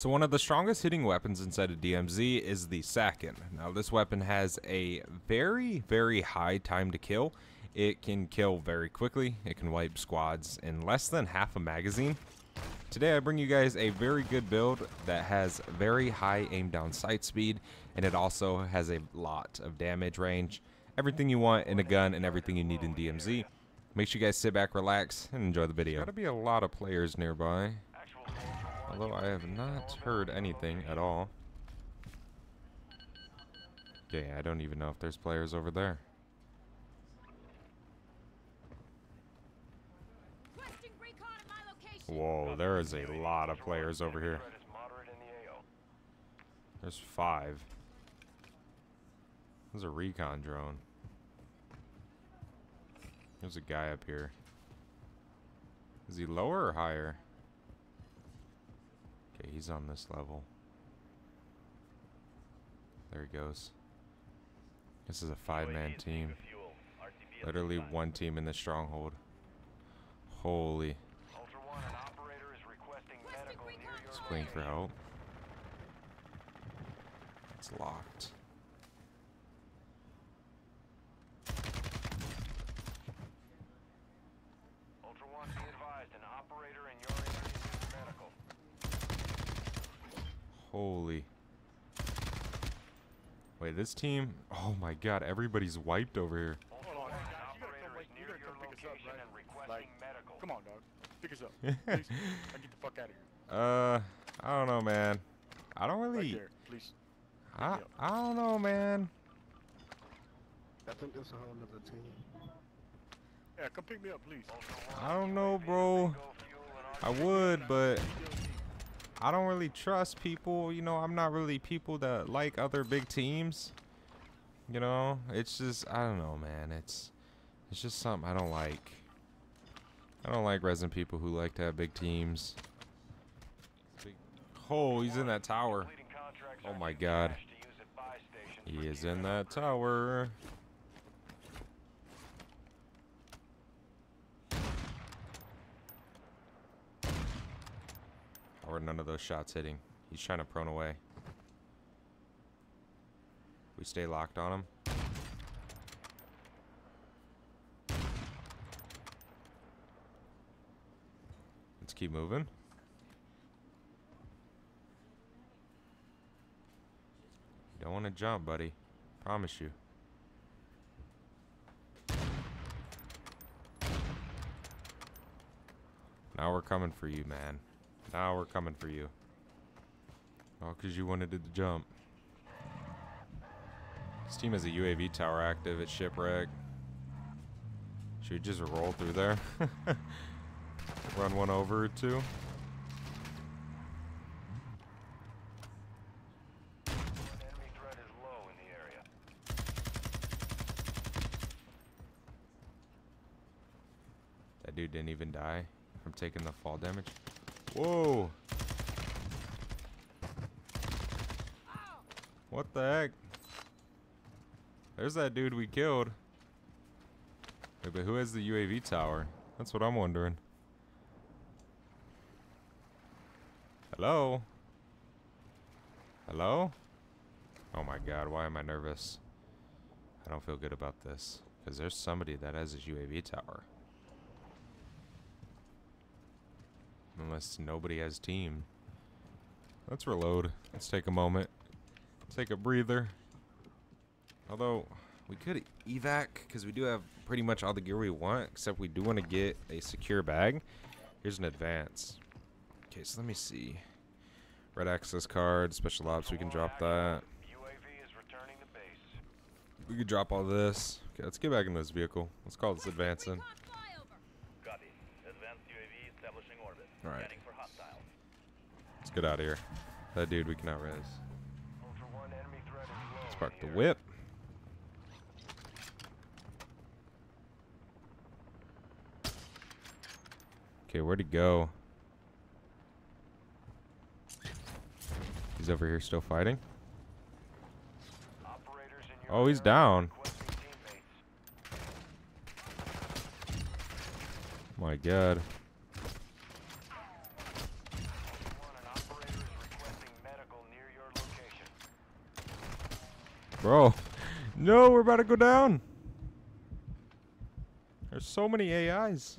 So one of the strongest hitting weapons inside of DMZ is the Sakin. Now this weapon has a very, very high time to kill. It can kill very quickly. It can wipe squads in less than half a magazine. Today I bring you guys a very good build that has very high aim down sight speed, and it also has a lot of damage range. Everything you want in a gun and everything you need in DMZ. Make sure you guys sit back, relax, and enjoy the video. There's gotta be a lot of players nearby. Although I have not heard anything at all. Okay, I don't even know if there's players over there. Whoa, there is a lot of players over here. There's 5. There's a recon drone. There's a guy up here. Is he lower or higher? Okay, he's on this level. There he goes. This is a 5-man team. Literally one team in the stronghold. Holy. He's playing for help. It's locked. Holy. Wait, this team. Oh my god, everybody's wiped over here. Hold on, come on, dog. Pick us up. Please. I get the fuck out of here. I don't know, man. I don't really. Right there, please. I don't know, man. I think that's a whole nother team. Yeah, come pick me up, please. I don't know, bro. I would, but I don't really trust people, you know. I'm not really people that like other big teams, you know. It's just, I don't know, man. It's just something I don't like. I don't like resident people who like to have big teams. Oh, he's in that tower. Oh my god, he is in that tower. Or none of those shots hitting. He's trying to prone away. We stay locked on him. Let's keep moving. You don't want to jump, buddy. Promise you. Now we're coming for you, man. Now we're coming for you. Oh, because you wanted to jump. This team has a UAV tower active at Shipwreck. Should we just roll through there? Run one over or two. That dude didn't even die from taking the fall damage. Whoa! What the heck? There's that dude we killed. Wait, but who has the UAV tower? That's what I'm wondering. Hello? Hello? Oh my god, why am I nervous? I don't feel good about this. Because there's somebody that has a UAV tower. Unless nobody has team. Let's reload. Let's take a moment. Take a breather. Although, we could evac, because we do have pretty much all the gear we want, except we do want to get a secure bag. Here's an advance. Okay, so let me see. Red access card, special ops, we can drop that. UAV is returning to base. We could drop all this. Okay, let's get back in this vehicle. Let's call this advancing. Alright. Let's get out of here. That dude we cannot res. Let's park the whip. Okay, where'd he go? He's over here still fighting. Oh, he's down. My god. Bro. No, we're about to go down. There's so many AIs.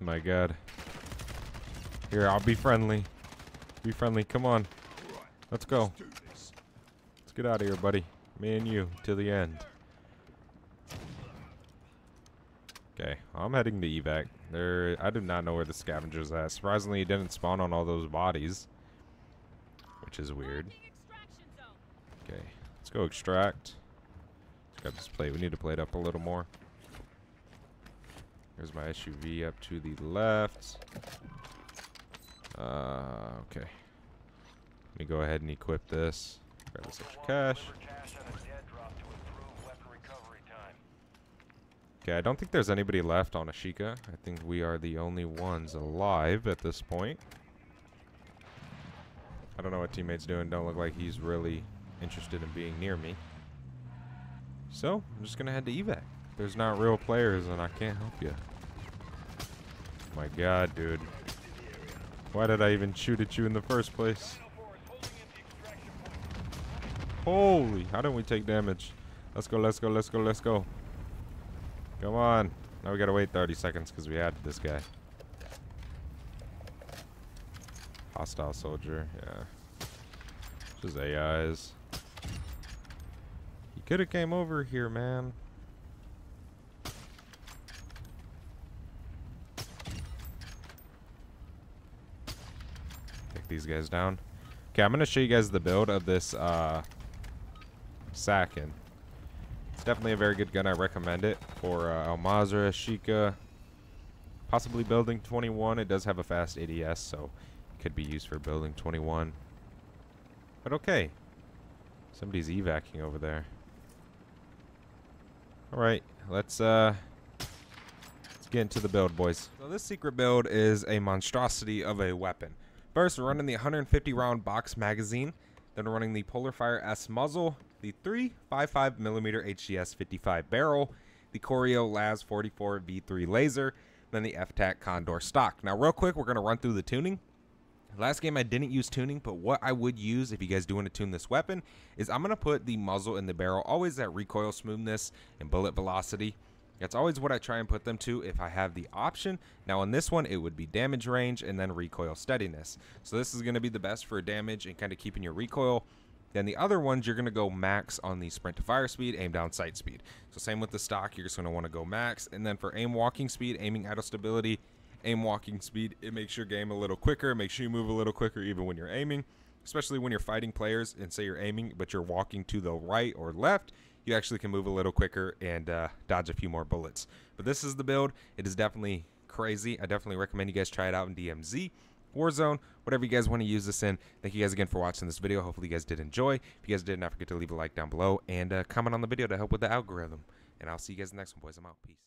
My God. Here, I'll be friendly. Be friendly. Come on. Let's go. Let's get out of here, buddy. Me and you to the end. Okay, I'm heading to evac. There, I do not know where the scavenger's at. Surprisingly, it didn't spawn on all those bodies, which is weird. Okay, let's go extract. Let's grab this plate. We need to plate up a little more. There's my SUV up to the left. Okay. Let me go ahead and equip this. Grab this extra cash. Okay, I don't think there's anybody left on Ashika. I think we are the only ones alive at this point. I don't know what teammate's doing. Don't look like he's really interested in being near me. So, I'm just going to head to evac. There's not real players, and I can't help you. My God, dude. Why did I even shoot at you in the first place? Holy, how didn't we take damage? Let's go, let's go, let's go, let's go. Come on. Now we gotta wait 30 seconds because we added this guy. Hostile soldier, yeah. Just AIs. He could have came over here, man. These guys down. Okay, I'm gonna show you guys the build of this Sakin. It's definitely a very good gun. I recommend it for Almazra, Shika, possibly building 21. It does have a fast ADS, so it could be used for building 21. But okay, somebody's evacing over there. All right, let's get into the build, boys. So this secret build is a monstrosity of a weapon. First, we're running the 150 round box magazine, then we're running the Polar Fire S muzzle, the 355mm HDS 55 barrel, the Coriolaz 44 V3 laser, and then the F-Tac Condor stock. Now, real quick, we're going to run through the tuning. Last game, I didn't use tuning, but what I would use if you guys do want to tune this weapon is I'm going to put the muzzle in the barrel, always at recoil smoothness and bullet velocity. That's always what I try and put them to if I have the option. Now on this one, it would be damage range and then recoil steadiness. So this is going to be the best for damage and kind of keeping your recoil. Then the other ones, you're going to go max on the sprint to fire speed, aim down sight speed. So same with the stock, you're just going to want to go max. And then for aim walking speed, aiming idle stability, aim walking speed, it makes your game a little quicker. It makes you move a little quicker even when you're aiming, especially when you're fighting players and say you're aiming, but you're walking to the right or left. You actually can move a little quicker and dodge a few more bullets. But this is the build. It is definitely crazy. I definitely recommend you guys try it out in DMZ, Warzone, whatever you guys want to use this in. Thank you guys again for watching this video. Hopefully you guys did enjoy. If you guys did, not forget to leave a like down below and comment on the video to help with the algorithm. And I'll see you guys in the next one, boys. I'm out. Peace.